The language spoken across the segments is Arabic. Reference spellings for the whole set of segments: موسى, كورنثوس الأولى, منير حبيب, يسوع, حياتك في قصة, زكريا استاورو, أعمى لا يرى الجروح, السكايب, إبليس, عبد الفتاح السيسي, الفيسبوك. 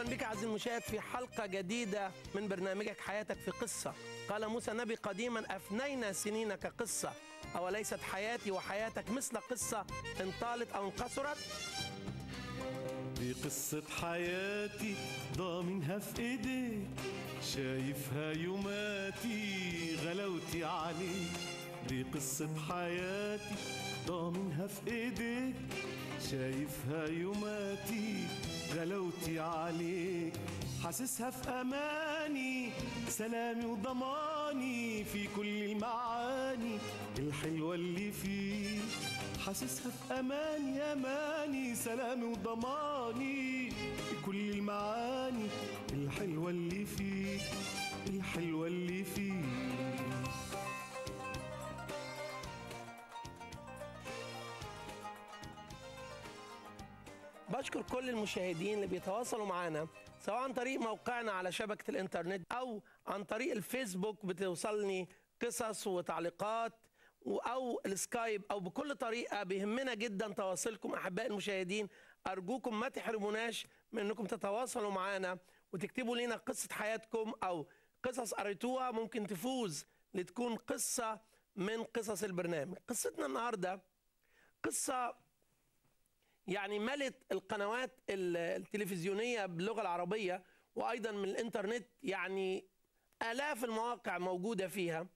مرحبا بك عزيزي المشاهد في حلقة جديدة من برنامجك حياتك في قصة. قال موسى النبي قديما: أفنينا سنين كقصة، أوليست حياتي وحياتك مثل قصة إن طالت أو انقصرت؟ دي قصة حياتي ضامنها في إيديك، شايفها يوماتي غلاوتي عليك. دي قصة حياتي ضامنها في إيديك، شايفها يوماتي غلاوتي عليك. حاسسها في أماني، سلامي وضماني في كل المعاني الحلوة اللي فيه. حاسسها في أماني، أماني، سلامي وضماني في كل المعاني الحلوة اللي فيه، الحلوة اللي فيه. بشكر كل المشاهدين اللي بيتواصلوا معانا سواء عن طريق موقعنا على شبكة الانترنت أو عن طريق الفيسبوك، بتوصلني قصص وتعليقات أو السكايب أو بكل طريقة. بيهمنا جدا تواصلكم أحباء المشاهدين، أرجوكم ما تحرموناش من أنكم تتواصلوا معانا وتكتبوا لنا قصة حياتكم أو قصص قريتوها ممكن تفوز لتكون قصة من قصص البرنامج. قصتنا النهاردة قصة يعني ملت القنوات التلفزيونية باللغة العربية وأيضا من الإنترنت، يعني آلاف المواقع موجودة فيها.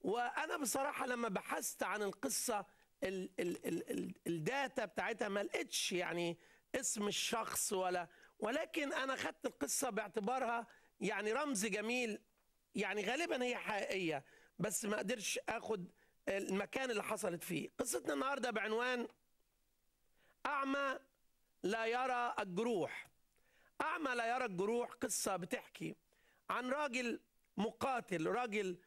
وأنا بصراحة لما بحثت عن القصة الداتا بتاعتها ما لقيتش يعني اسم الشخص ولكن أنا خدت القصة باعتبارها يعني رمز جميل، يعني غالبا هي حقيقية بس ما قدرش أخد المكان اللي حصلت فيه. قصتنا النهاردة بعنوان أعمى لا يرى الجروح. أعمى لا يرى الجروح قصة بتحكي عن راجل مقاتل، راجل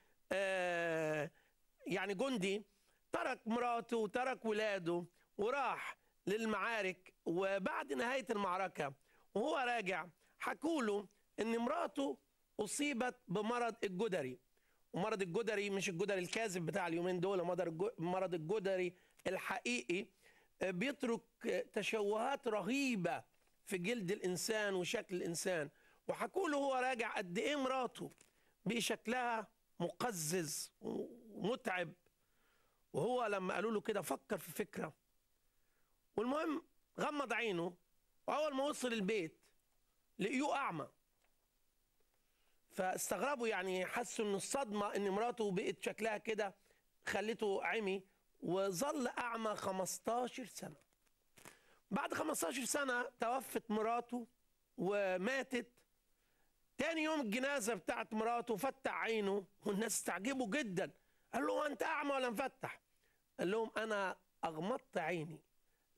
يعني جندي، ترك مراته وترك ولاده وراح للمعارك. وبعد نهاية المعركة وهو راجع حكوا له إن مراته أصيبت بمرض الجدري، ومرض الجدري مش الجدري الكاذب بتاع اليومين دول، مرض الجدري الحقيقي بيترك تشوهات رهيبة في جلد الإنسان وشكل الإنسان. وحكوا له هو راجع قد إيه مراته بشكلها مقزز ومتعب، وهو لما قالوا له كده فكر في فكرة. والمهم غمض عينه، وأول ما وصل البيت لقيوه أعمى، فاستغربوا يعني حسوا إن الصدمة إن مراته بقت شكلها كده خلته عمي، وظل أعمى 15 سنة. بعد 15 سنة توفت مراته وماتت. تاني يوم الجنازة بتاعت مراته فتح عينه والناس استعجبوا جدا، قال له: أنت أعمى ولا مفتح؟ قال لهم: أنا أغمضت عيني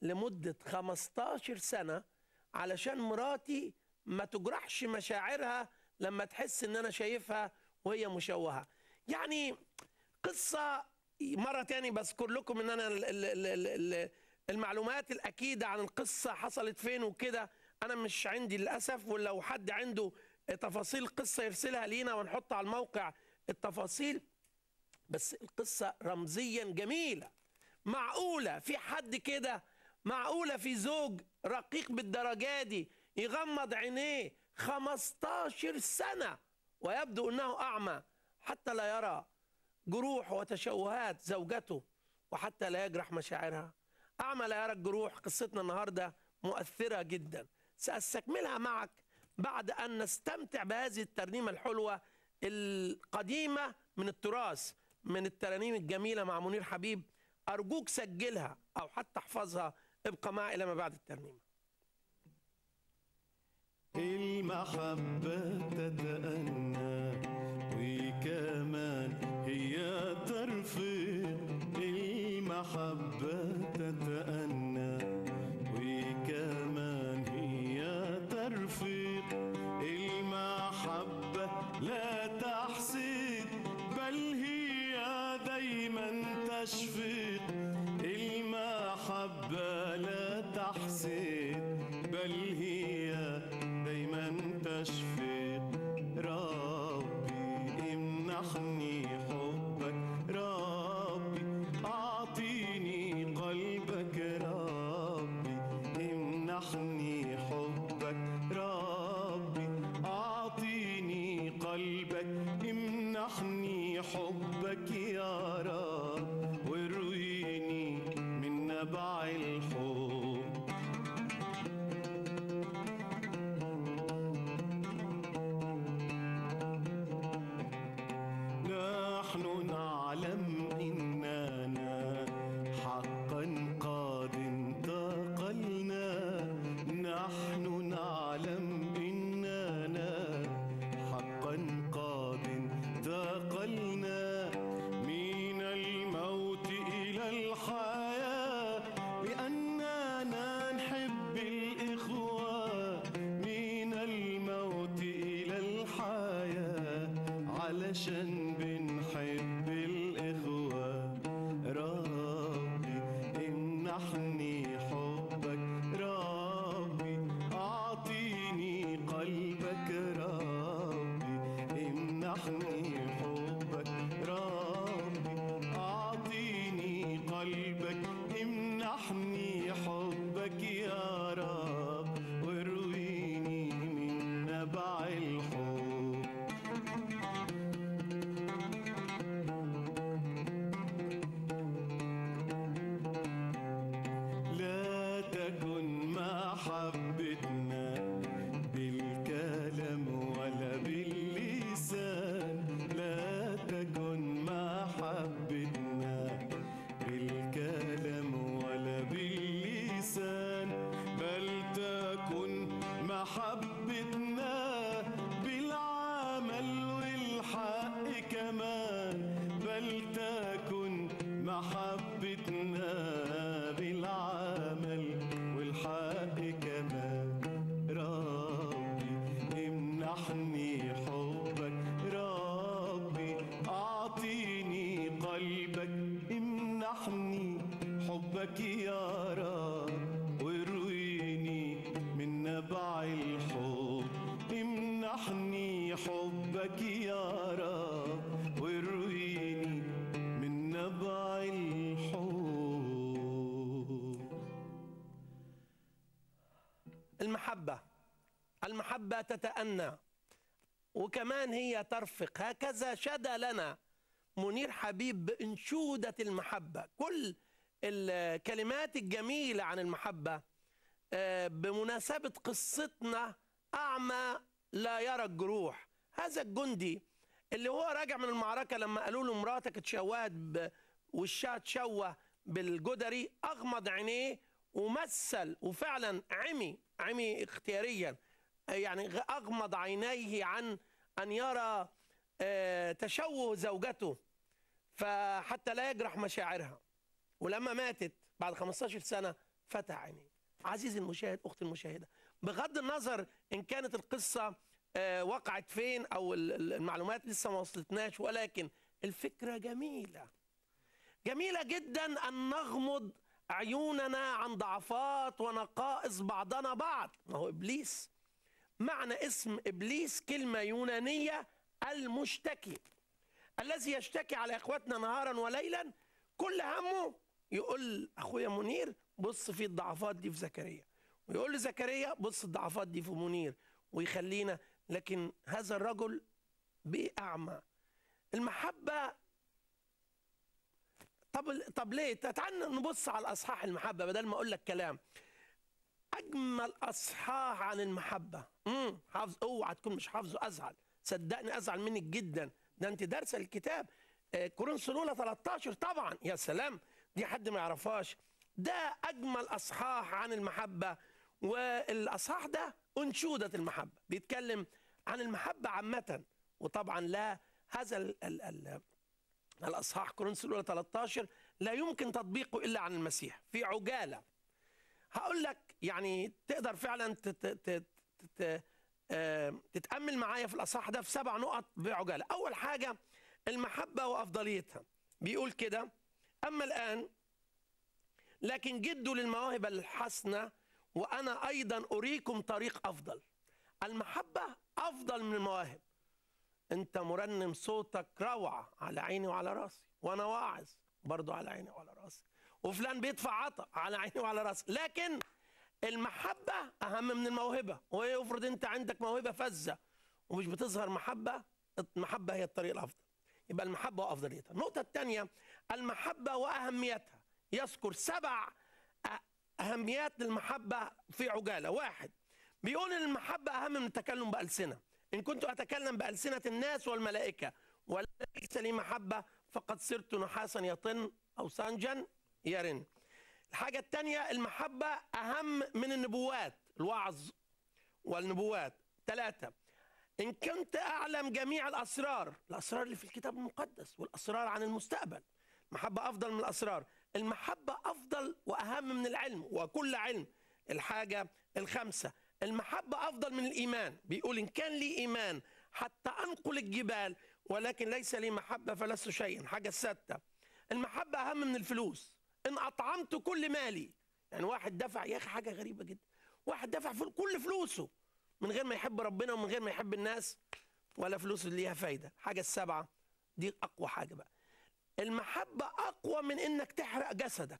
لمدة 15 سنة علشان مراتي ما تجرحش مشاعرها لما تحس إن أنا شايفها وهي مشوهة. يعني قصة مرة تاني بذكر لكم ان انا المعلومات الاكيدة عن القصة حصلت فين وكده انا مش عندي للأسف، ولو حد عنده تفاصيل قصة يرسلها لينا ونحط على الموقع التفاصيل. بس القصة رمزيا جميلة. معقولة في حد كده؟ معقولة في زوج رقيق بالدرجة دي يغمض عينيه 15 سنة ويبدو انه اعمى حتى لا يرى جروح وتشوهات زوجته وحتى لا يجرح مشاعرها؟ أعمى لا يرى الجروح قصتنا النهاردة مؤثرة جدا، سأستكملها معك بعد أن نستمتع بهذه الترنيمة الحلوة القديمة من التراث، من الترانيم الجميلة مع منير حبيب. أرجوك سجلها أو حتى احفظها، ابقى معي إلى ما بعد الترنيمة. المحبة تتأنى وكمان هي ترفض، المحبة تتأنى وكمان هي ترفض، المحبة لا تحسد بل هي دايما تشفق، المحبة لا تحسد بل هي دايما تشفق. ربي امنحني حبك، ربي اعطيني قلبك، ربي امنحني حبك، ربي حبك يا رب، ورويني من نبع الحب. نحن نعلم إننا حقا قد انتقلنا، نحن نعلم إننا حقا قد انتقلنا من الموت إلى الحياة، بأننا نحب الإخوة من الموت إلى الحياة، علشان بنحب الإخوة. ربي امنحني حبك، ربي أعطيني قلبك، ربي امنحني حبك، ربي أعطيني قلبك، امنحني حبك يا رب، ورويني من نبع الحب. لا تكن محبتنا بالكلام ولا باللسان، لا تكن محبتنا بالكلام ولا باللسان، بل تكن محبتنا بالعمل والحق كمان، بل تكن محبتنا بالعمل والحق كمان. ربي امنحني حبك، ربي أعطيني قلبك، امنحني حبك يا رب، ورويني من نبع الحب. امنحني حبك يا رب، ورويني من نبع الحب. المحبة تتأنى وكمان هي ترفق، هكذا شدا لنا منير حبيب بأنشودة المحبة. كل الكلمات الجميلة عن المحبة بمناسبة قصتنا أعمى لا يرى الجروح. هذا الجندي اللي هو راجع من المعركة لما قالوا له مراتك اتشوهت وشها اتشوه بالجدري، أغمض عينيه ومثل، وفعلا عمي اختياريا، يعني أغمض عينيه عن أن يرى تشوه زوجته فحتى لا يجرح مشاعرها، ولما ماتت بعد 15 سنة فتح عينيه. عزيزي المشاهد، أختي المشاهدة، بغض النظر إن كانت القصة وقعت فين أو المعلومات لسه ما وصلتناش، ولكن الفكرة جميلة جميلة جدا، أن نغمض عيوننا عن ضعفات ونقائص بعضنا بعض. ما هو إبليس، معنى اسم إبليس كلمة يونانية المشتكي، الذي يشتكي على إخواتنا نهارا وليلا، كل همه يقول أخويا منير بص في الضعفات دي في زكريا، ويقول لزكريا بص الضعفات دي في منير، ويخلينا. لكن هذا الرجل بأعمى. المحبة، طب ليه؟ تعال نبص على أصحاح المحبة بدل ما أقول لك كلام. أجمل أصحاح عن المحبة، حافظ، أوعى تكون مش حافظه، أزعل، صدقني أزعل منك جدا، ده أنت دارسة الكتاب. كورنثوس الأولى 13 طبعا، يا سلام، دي حد ما يعرفهاش. ده أجمل أصحاح عن المحبة، والأصحاح ده أنشودة المحبة، بيتكلم عن المحبة عامة. وطبعا لا، هذا الأصحاح كورنثوس الأولى 13 لا يمكن تطبيقه إلا عن المسيح في عجالة. هقول لك يعني تقدر فعلا تتأمل معايا في الأصحاح ده في 7 نقط بعجالة. أول حاجة المحبة وأفضليتها، بيقول كده: أما الآن لكن جدوا للمواهب الحسنة وأنا أيضا أريكم طريق أفضل. المحبة أفضل من المواهب. أنت مرنم صوتك روعة، على عيني وعلى راسي، وأنا واعظ برضه على عيني وعلى راسي، وفلان بيدفع عطا على عيني وعلى راسي. لكن المحبة أهم من الموهبة، ويفرض أنت عندك موهبة فزة ومش بتظهر محبة، المحبة هي الطريق الأفضل. يبقى المحبة وأفضليتها. النقطة الثانية المحبة وأهميتها، يذكر 7 أهميات للمحبة في عجالة. 1 بيقول المحبة أهم من التكلم بألسنة، إن كنت أتكلم بألسنة الناس والملائكة وليس لي محبة فقد صرت نحاسا يطن أو سنجا يرن. الحاجة الثانية المحبة أهم من النبوات، الوعظ والنبوات. 3 إن كنت أعلم جميع الأسرار، الأسرار اللي في الكتاب المقدس والأسرار عن المستقبل، المحبة أفضل من الأسرار. المحبة أفضل وأهم من العلم وكل علم. الحاجة 5 المحبة أفضل من الإيمان، بيقول إن كان لي إيمان حتى أنقل الجبال ولكن ليس لي محبة فلست شيئا. حاجة 6 المحبة أهم من الفلوس، إن أطعمت كل مالي. يعني واحد دفع، يا أخي حاجة غريبة جدا، واحد دفع كل فلوسه من غير ما يحب ربنا ومن غير ما يحب الناس ولا فلوسه ليها فايدة. حاجة 7 دي أقوى حاجة بقى، المحبة أقوى من إنك تحرق جسدك،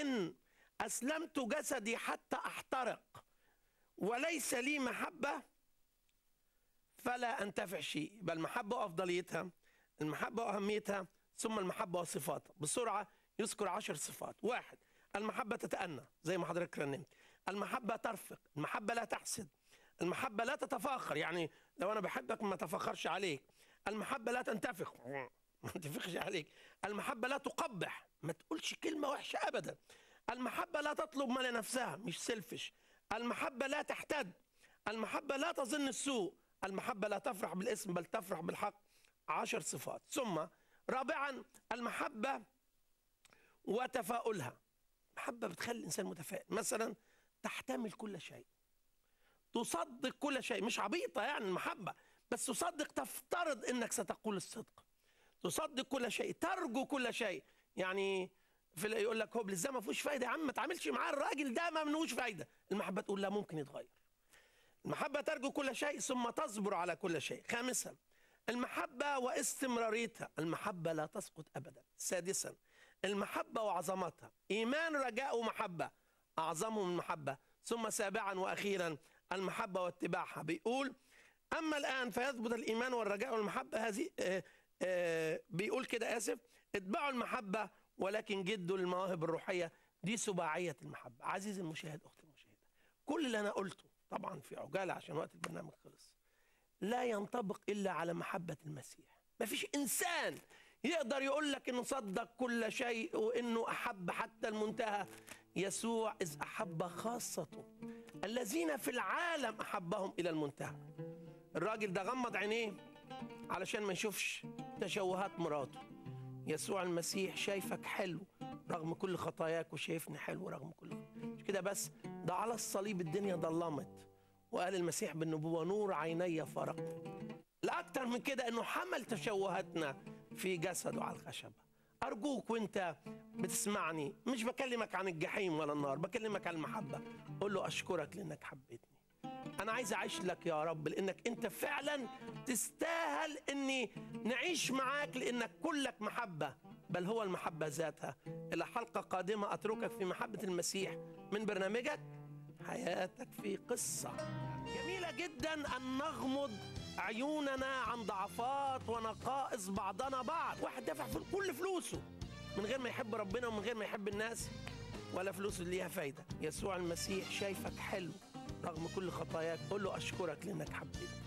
إن أسلمت جسدي حتى أحترق وليس لي محبة فلا أنتفع شيء. بل المحبة وأفضليتها، المحبة وأهميتها، ثم المحبة وصفاتها. بسرعة يذكر 10 صفات. 1 المحبة تتأنى زي ما حضرتك رنمت، المحبة ترفق، المحبة لا تحسد، المحبة لا تتفاخر، يعني لو أنا بحبك ما تفخرش عليك، المحبة لا تنتفخ ما تنتفخش عليك، المحبة لا تقبح ما تقولش كلمة وحشة أبدا، المحبة لا تطلب ما لنفسها مش سيلفش، المحبة لا تحتد، المحبة لا تظن السوء، المحبة لا تفرح بالاسم بل تفرح بالحق. 10 صفات. ثم 4 المحبة وتفاؤلها، المحبة بتخلي الإنسان متفائل، مثلا تحتمل كل شيء، تصدق كل شيء، مش عبيطة يعني المحبة، بس تصدق، تفترض أنك ستقول الصدق، تصدق كل شيء، ترجو كل شيء. يعني يقول لك هو بالزمن ما فيهوش فايدة، يا عم ما تعاملش معاه، الراجل ده ما منهوش فايدة. المحبة تقول لا، ممكن يتغير. المحبة ترجو كل شيء ثم تصبر على كل شيء. 5 المحبة واستمراريتها، المحبة لا تسقط أبدا. 6 المحبة وعظمتها، إيمان رجاء ومحبة أعظمهم من المحبة. ثم 7 وأخيرا المحبة واتباعها، بيقول أما الآن فيثبت الإيمان والرجاء والمحبة هذه، بيقول كده آسف، اتبعوا المحبة ولكن جدوا المواهب الروحية. دي سباعية المحبة. عزيزي المشاهد، أختي المشاهدة، كل اللي أنا قلته طبعا في عجالة عشان وقت البرنامج خلص لا ينطبق إلا على محبة المسيح. مفيش إنسان يقدر يقول لك إنه صدق كل شيء وإنه أحب حتى المنتهى. يسوع إذ أحب خاصته الذين في العالم أحبهم إلى المنتهى. الراجل ده غمض عينيه علشان ما يشوفش تشوهات مراته. يسوع المسيح شايفك حلو رغم كل خطاياك وشايفني حلو رغم كل، مش كده بس، ده على الصليب الدنيا ضلمت وقال المسيح بالنبوة نور عيني فارقني. لا أكتر من كده، إنه حمل تشوهاتنا في جسده على الخشبة. أرجوك وأنت بتسمعني، مش بكلمك عن الجحيم ولا النار، بكلمك عن المحبة. قول له أشكرك لأنك حبيتني، أنا عايز أعيش لك يا رب لأنك أنت فعلا تستاهل إني نعيش معاك لأنك كلك محبة بل هو المحبة ذاتها. إلى حلقة قادمة أتركك في محبة المسيح من برنامجك حياتك في قصة. جميلة جدا أن نغمض عيوننا عن ضعفات ونقائص بعضنا بعض. واحد دفع في كل فلوسه من غير ما يحب ربنا ومن غير ما يحب الناس ولا فلوسه ليها فايدة. يسوع المسيح شايفك حلو رغم كل خطاياك، قول له أشكرك لأنك حبيت.